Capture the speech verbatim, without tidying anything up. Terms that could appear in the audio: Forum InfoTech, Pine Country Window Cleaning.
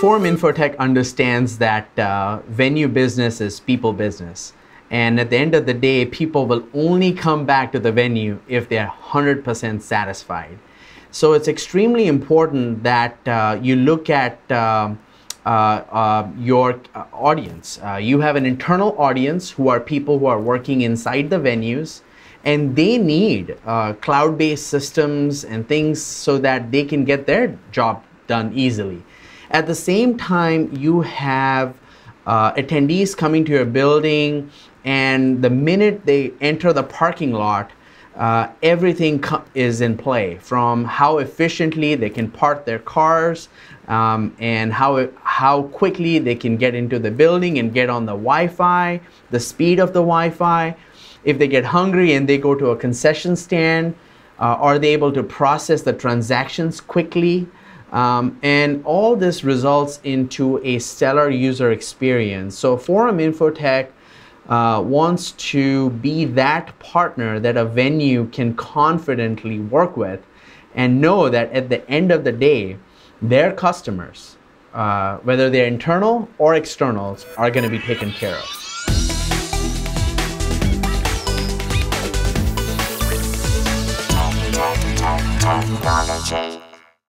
Forum InfoTech understands that uh, venue business is people business. And at the end of the day, people will only come back to the venue if they're one hundred percent satisfied. So it's extremely important that uh, you look at uh, uh, uh, your uh, audience. Uh, you have an internal audience who are people who are working inside the venues, and they need uh, cloud-based systems and things so that they can get their job done easily. At the same time, you have uh, attendees coming to your building, and the minute they enter the parking lot, Uh, everything is in play, from how efficiently they can park their cars um, and how, how quickly they can get into the building and get on the Wi-Fi, the speed of the Wi-Fi. If they get hungry and they go to a concession stand, uh, are they able to process the transactions quickly? Um, and all this results into a stellar user experience. So Forum InfoTech Uh, wants to be that partner that a venue can confidently work with and know that at the end of the day, their customers, uh, whether they're internal or externals, are going to be taken care of. Technology.